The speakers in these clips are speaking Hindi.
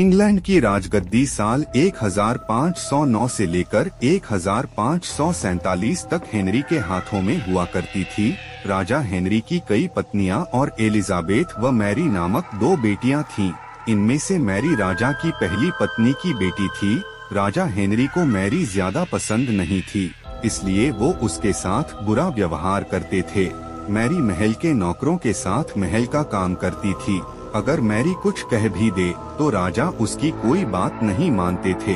इंग्लैंड की राजगद्दी साल 1509 से लेकर 1547 तक हेनरी के हाथों में हुआ करती थी। राजा हेनरी की कई पत्नियां और एलिजाबेथ व मैरी नामक दो बेटियां थीं। इनमें से मैरी राजा की पहली पत्नी की बेटी थी। राजा हेनरी को मैरी ज्यादा पसंद नहीं थी, इसलिए वो उसके साथ बुरा व्यवहार करते थे। मैरी महल के नौकरों के साथ महल का काम करती थी। अगर मैरी कुछ कह भी दे तो राजा उसकी कोई बात नहीं मानते थे।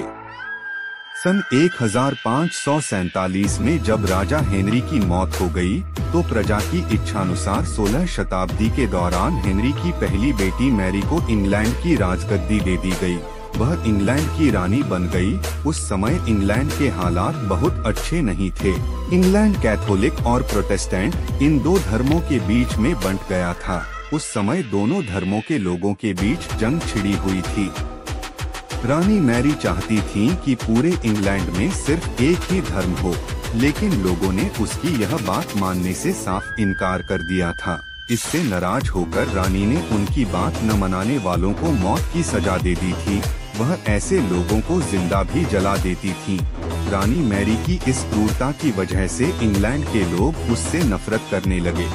सन 1547 में जब राजा हेनरी की मौत हो गई, तो प्रजा की इच्छानुसार 16 शताब्दी के दौरान हेनरी की पहली बेटी मैरी को इंग्लैंड की राजगद्दी दे दी गई। वह इंग्लैंड की रानी बन गई। उस समय इंग्लैंड के हालात बहुत अच्छे नहीं थे। इंग्लैंड कैथोलिक और प्रोटेस्टेंट इन दो धर्मों के बीच में बंट गया था। उस समय दोनों धर्मों के लोगों के बीच जंग छिड़ी हुई थी। रानी मैरी चाहती थी कि पूरे इंग्लैंड में सिर्फ एक ही धर्म हो, लेकिन लोगों ने उसकी यह बात मानने से साफ इनकार कर दिया था। इससे नाराज होकर रानी ने उनकी बात न मनाने वालों को मौत की सजा दे दी थी। वह ऐसे लोगों को जिंदा भी जला देती थी। रानी मैरी की इस क्रूरता की वजह से इंग्लैंड के लोग उससे नफरत करने लगे।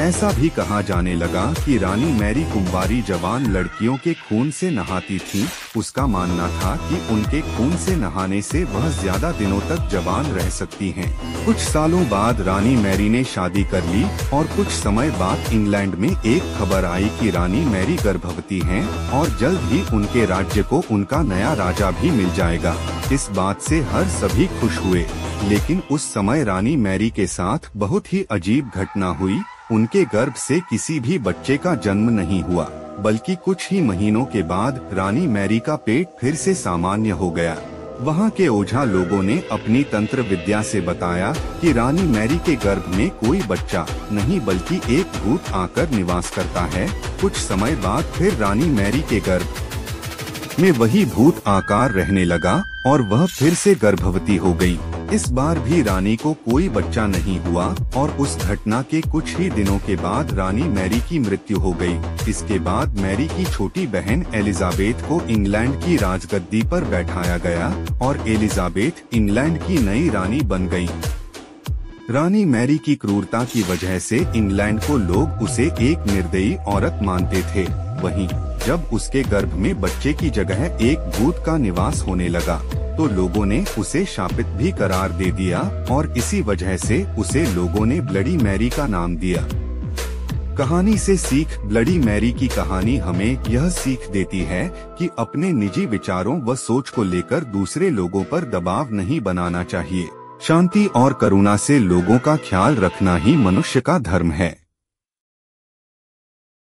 ऐसा भी कहा जाने लगा कि रानी मैरी कुंवारी जवान लड़कियों के खून से नहाती थी। उसका मानना था कि उनके खून से नहाने से वह ज्यादा दिनों तक जवान रह सकती हैं। कुछ सालों बाद रानी मैरी ने शादी कर ली और कुछ समय बाद इंग्लैंड में एक खबर आई कि रानी मैरी गर्भवती हैं और जल्द ही उनके राज्य को उनका नया राजा भी मिल जाएगा। इस बात से हर सभी खुश हुए, लेकिन उस समय रानी मैरी के साथ बहुत ही अजीब घटना हुई। उनके गर्भ से किसी भी बच्चे का जन्म नहीं हुआ, बल्कि कुछ ही महीनों के बाद रानी मैरी का पेट फिर से सामान्य हो गया। वहां के ओझा लोगों ने अपनी तंत्र विद्या से बताया कि रानी मैरी के गर्भ में कोई बच्चा नहीं बल्कि एक भूत आकर निवास करता है। कुछ समय बाद फिर रानी मैरी के गर्भ में वही भूत आकार रहने लगा और वह फिर से गर्भवती हो गयी। इस बार भी रानी को कोई बच्चा नहीं हुआ और उस घटना के कुछ ही दिनों के बाद रानी मैरी की मृत्यु हो गई। इसके बाद मैरी की छोटी बहन एलिजाबेथ को इंग्लैंड की राजगद्दी पर बैठाया गया और एलिजाबेथ इंग्लैंड की नई रानी बन गई। रानी मैरी की क्रूरता की वजह से इंग्लैंड को लोग उसे एक निर्दयी औरत मानते थे। वहीं जब उसके गर्भ में बच्चे की जगह एक भूत का निवास होने लगा, तो लोगों ने उसे शापित भी करार दे दिया और इसी वजह से उसे लोगों ने ब्लडी मैरी का नाम दिया। कहानी से सीख। ब्लडी मैरी की कहानी हमें यह सीख देती है कि अपने निजी विचारों व सोच को लेकर दूसरे लोगों पर दबाव नहीं बनाना चाहिए। शांति और करुणा से लोगों का ख्याल रखना ही मनुष्य का धर्म है।